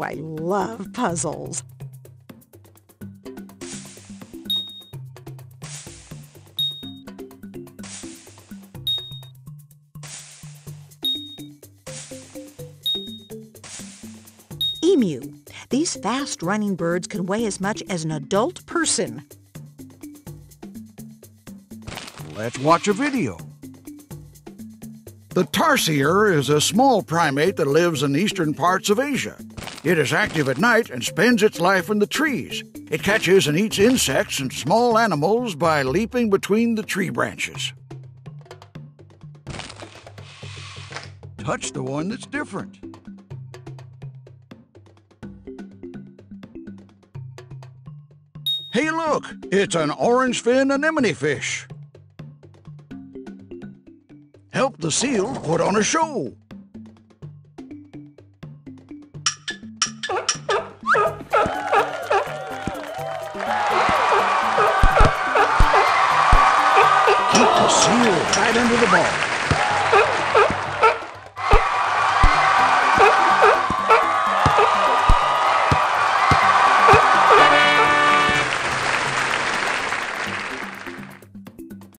I love puzzles. Emu. These fast-running birds can weigh as much as an adult person. Let's watch a video. The tarsier is a small primate that lives in eastern parts of Asia. It is active at night and spends its life in the trees. It catches and eats insects and small animals by leaping between the tree branches. Touch the one that's different. Hey, look! It's an orange-fin anemone fish. Help the seal put on a show. Keep the seal right under the ball.